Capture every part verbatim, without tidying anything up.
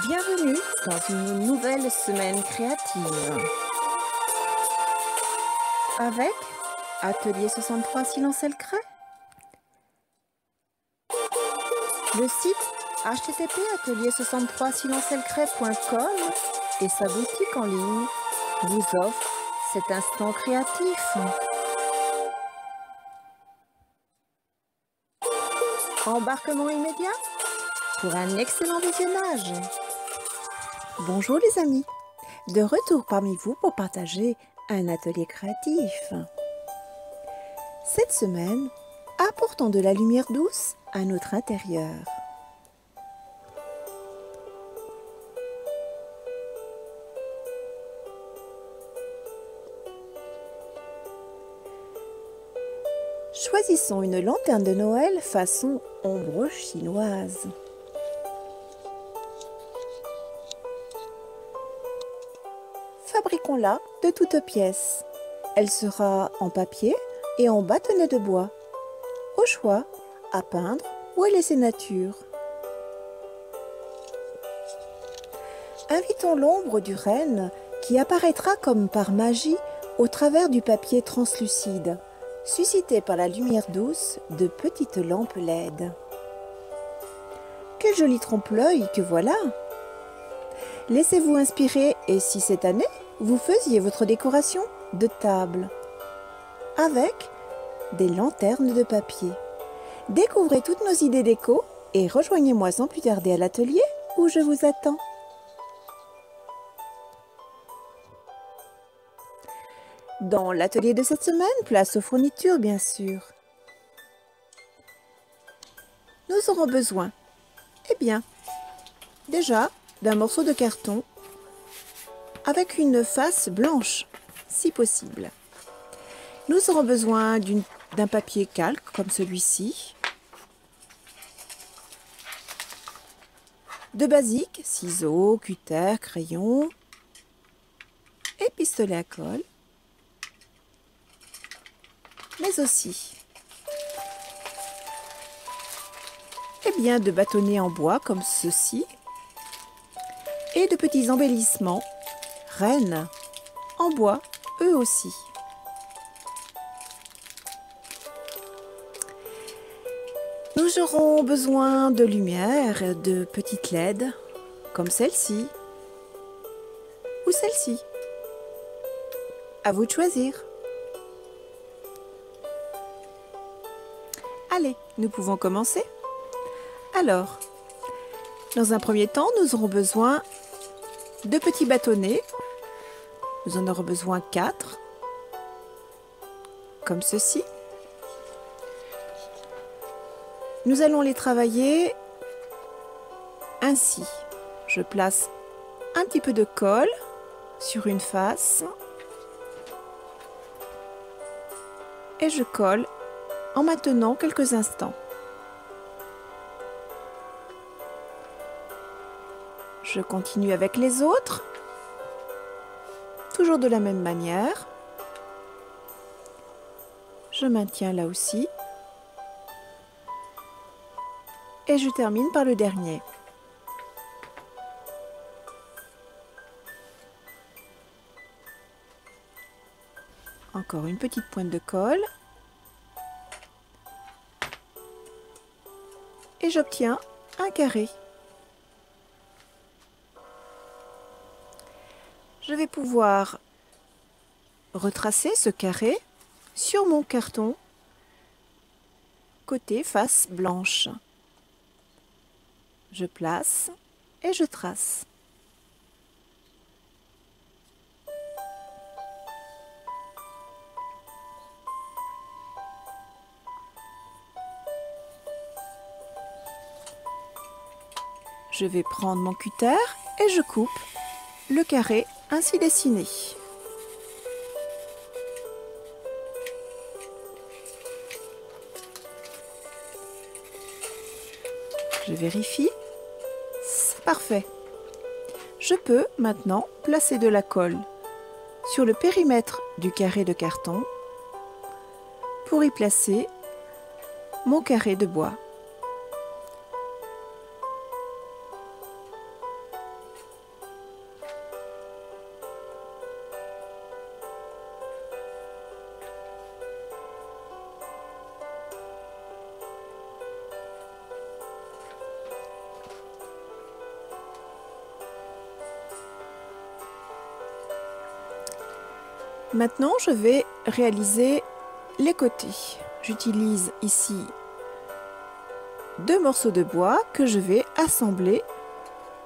bienvenue dans une nouvelle semaine créative avec Atelier soixante-trois SilenceElleCrée. Le site H T T P atelier soixante-trois silenceellecrée point com et sa boutique en ligne vous offrent cet instant créatif. Embarquement immédiat pour un excellent visionnage. Bonjour les amis, de retour parmi vous pour partager un atelier créatif. Cette semaine, apportons de la lumière douce à notre intérieur. Choisissons une lanterne de Noël façon ombre chinoise. Fabriquons-la de toutes pièces. Elle sera en papier et en bâtonnet de bois, au choix, à peindre ou à laisser nature. Invitons l'ombre du renne qui apparaîtra comme par magie au travers du papier translucide, suscité par la lumière douce de petites lampes L E D. Quel joli trompe-l'œil que voilà! Laissez-vous inspirer, et si cette année, vous faisiez votre décoration de table avec des lanternes de papier. Découvrez toutes nos idées déco et rejoignez-moi sans plus tarder à l'atelier où je vous attends. Dans l'atelier de cette semaine, place aux fournitures bien sûr. Nous aurons besoin, eh bien, déjà d'un morceau de carton avec une face blanche, si possible. Nous aurons besoin d'un papier calque comme celui-ci, de basiques, ciseaux, cutter, crayons et pistolet à colle, mais aussi eh bien, de bâtonnets en bois comme ceci et de petits embellissements, rennes, en bois eux aussi. Nous aurons besoin de lumière, de petites L E D comme celle-ci ou celle-ci. À vous de choisir. Allez, nous pouvons commencer. Alors, dans un premier temps, nous aurons besoin de petits bâtonnets. Nous en aurons besoin quatre, comme ceci. Nous allons les travailler ainsi. Je place un petit peu de colle sur une face et je colle en maintenant quelques instants. Je continue avec les autres, toujours de la même manière. Je maintiens là aussi. Et je termine par le dernier. Encore une petite pointe de colle. Et j'obtiens un carré. Je vais pouvoir retracer ce carré sur mon carton côté face blanche. Je place et je trace. Je vais prendre mon cutter et je coupe le carré ainsi dessiné. Je vérifie. C'est parfait. Je peux maintenant placer de la colle sur le périmètre du carré de carton pour y placer mon carré de bois. Maintenant, je vais réaliser les côtés. J'utilise ici deux morceaux de bois que je vais assembler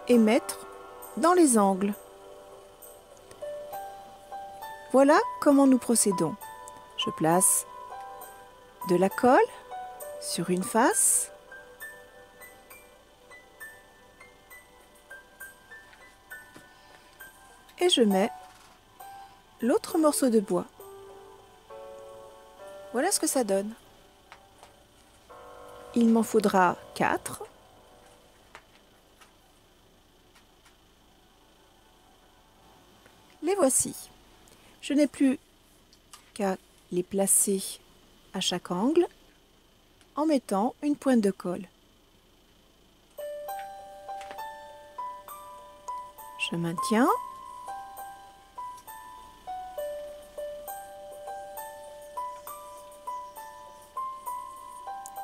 et mettre dans les angles. Voilà comment nous procédons. Je place de la colle sur une face. Et je mets l'autre morceau de bois. Voilà ce que ça donne. Il m'en faudra quatre. Les voici. Je n'ai plus qu'à les placer à chaque angle en mettant une pointe de colle. Je maintiens.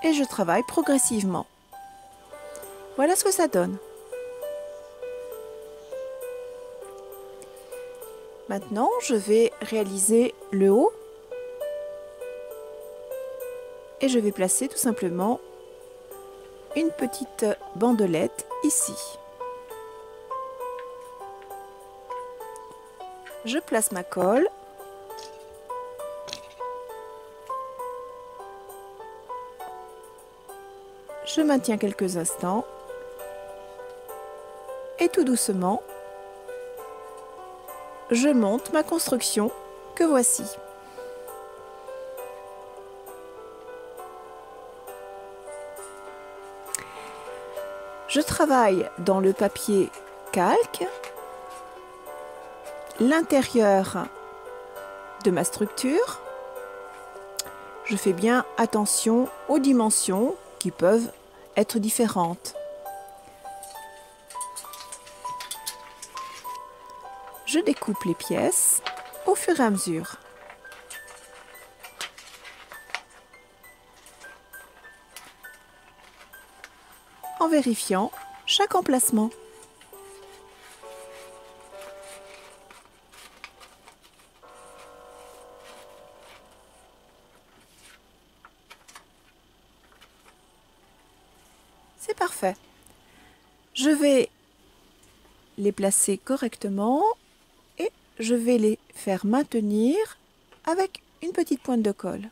Et je travaille progressivement. Voilà ce que ça donne. Maintenant, je vais réaliser le haut et je vais placer tout simplement une petite bandelette ici. Je place ma colle. Je maintiens quelques instants et tout doucement, je monte ma construction que voici. Je travaille dans le papier calque l'intérieur de ma structure. Je fais bien attention aux dimensions qui peuvent être différentes. Je découpe les pièces au fur et à mesure. En vérifiant chaque emplacement. C'est parfait. Je vais les placer correctement. Je vais les faire maintenir avec une petite pointe de colle.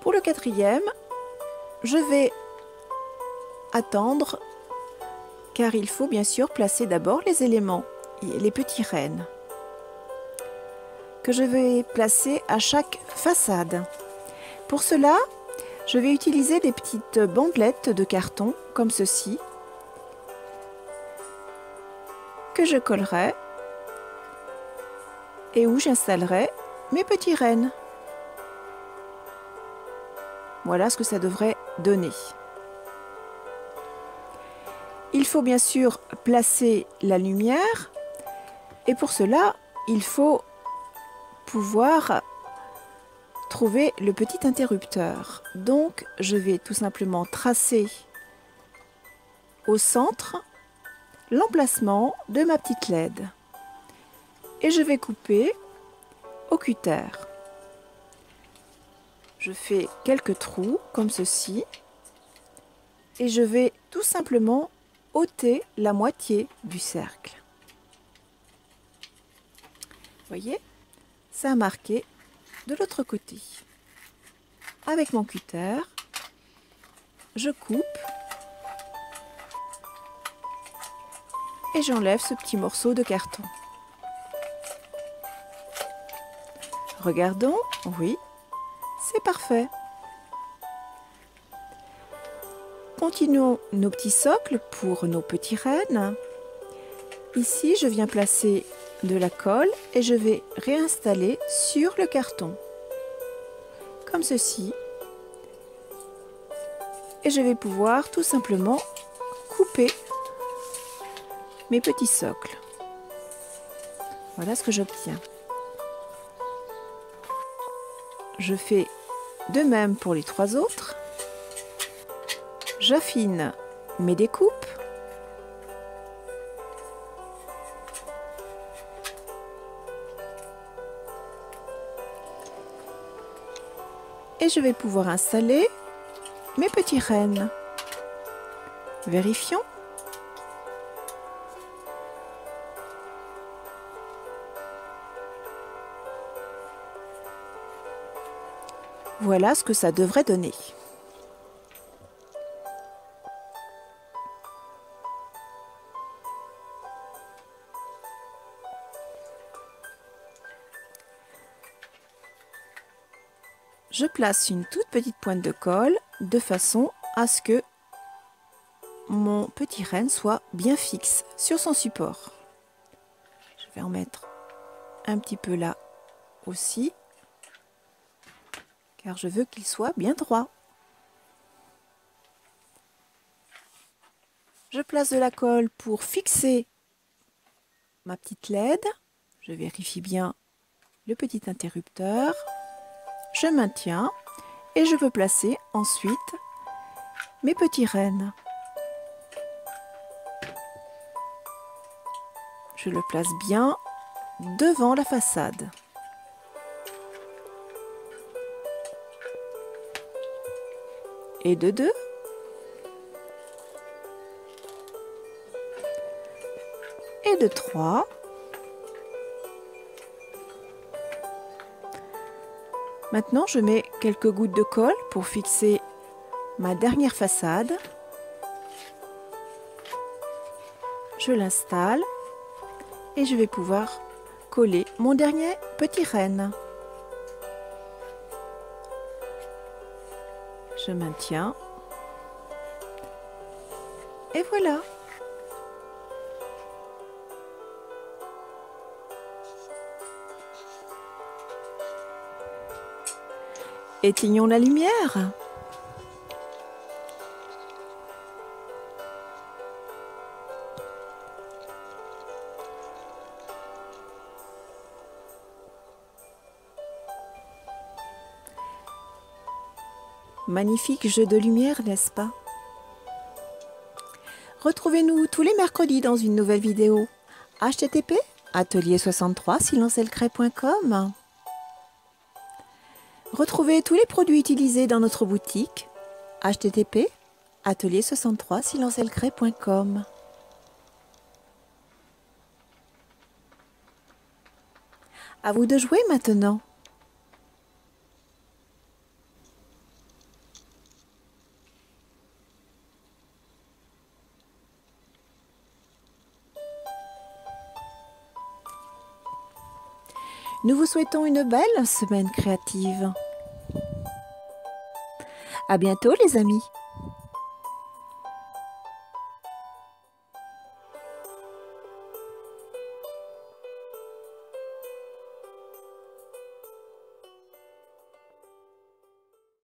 Pour le quatrième, je vais attendre car il faut bien sûr placer d'abord les éléments et les petits rênes que je vais placer à chaque façade. Pour cela, je vais utiliser des petites bandelettes de carton comme ceci que je collerai et où j'installerai mes petits rênes. Voilà ce que ça devrait donner. Il faut bien sûr placer la lumière et pour cela, il faut pouvoir trouver le petit interrupteur. Donc, je vais tout simplement tracer au centre l'emplacement de ma petite L E D et je vais couper au cutter. Je fais quelques trous comme ceci et je vais tout simplement ôter la moitié du cercle. Vous voyez, ça a marqué de l'autre côté. Avec mon cutter, je coupe et j'enlève ce petit morceau de carton. Regardons, oui. C'est parfait. continuons nos petits socles pour nos petits rennes. Ici, je viens placer de la colle et je vais réinstaller sur le carton, comme ceci. Et je vais pouvoir tout simplement couper mes petits socles. Voilà ce que j'obtiens. Je fais de même pour les trois autres. J'affine mes découpes. Et je vais pouvoir installer mes petits rennes. Vérifions. Voilà ce que ça devrait donner. Je place une toute petite pointe de colle de façon à ce que mon petit renne soit bien fixe sur son support. Je vais en mettre un petit peu là aussi, car je veux qu'il soit bien droit. Je place de la colle pour fixer ma petite L E D. Je vérifie bien le petit interrupteur. Je maintiens et je peux placer ensuite mes petits rennes. Je le place bien devant la façade. Et de deux. Et de trois. Maintenant, je mets quelques gouttes de colle pour fixer ma dernière façade. Je l'installe et je vais pouvoir coller mon dernier petit renne. Je maintiens. Et voilà. Éteignons la lumière. Magnifique jeu de lumière, n'est-ce pas? Retrouvez-nous tous les mercredis dans une nouvelle vidéo. H T T P atelier soixante-trois silence elle crée point com. Retrouvez tous les produits utilisés dans notre boutique H T T P atelier soixante-trois silence elle crée point com. À vous de jouer maintenant. Nous vous souhaitons une belle semaine créative. À bientôt les amis.